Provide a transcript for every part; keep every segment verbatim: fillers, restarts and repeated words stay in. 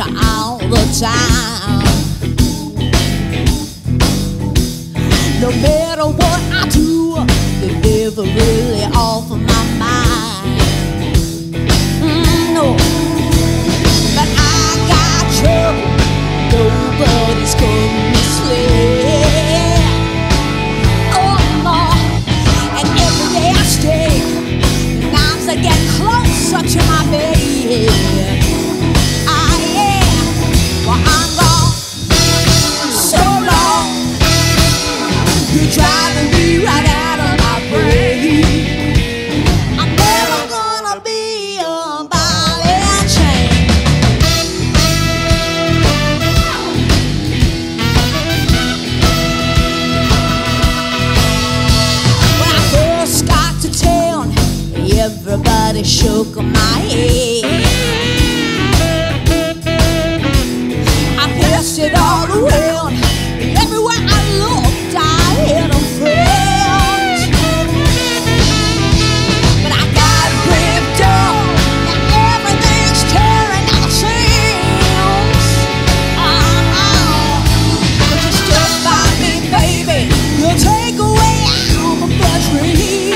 picture all the time. No matter what I do, they never really off of my mind. Mm, no, but I got trouble. Nobody's gonna slay. Oh, Lord. And every day I stay, the knives that get closer to my bed. Everybody shook my head. I passed it all around, and everywhere I looked I had a friend. But I got ripped up, now everything's tearing our seams. Oh, but you still find me, baby. You'll take away all my best dreams.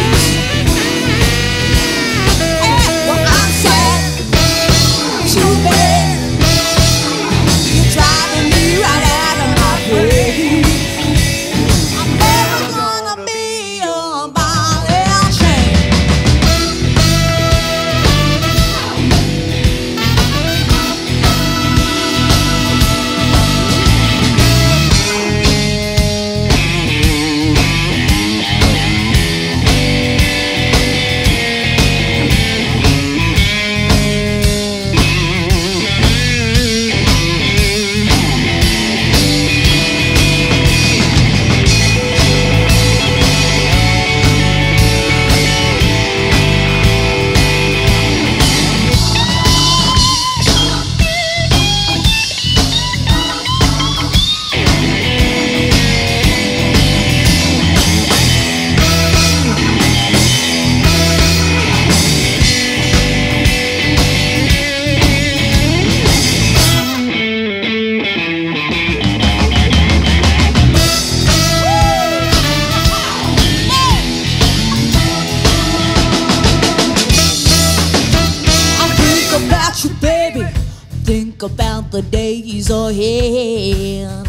Think about the days ahead.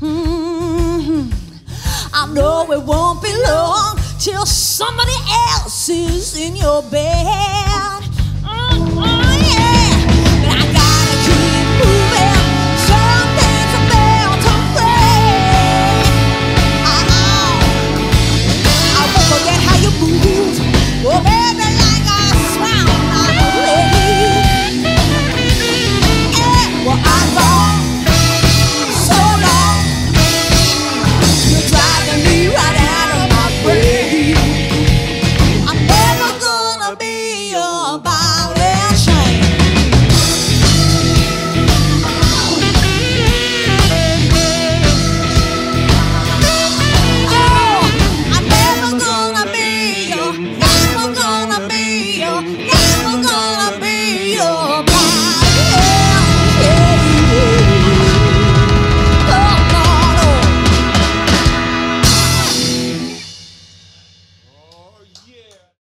Mm-hmm. I know it won't be long till somebody else is in your bed.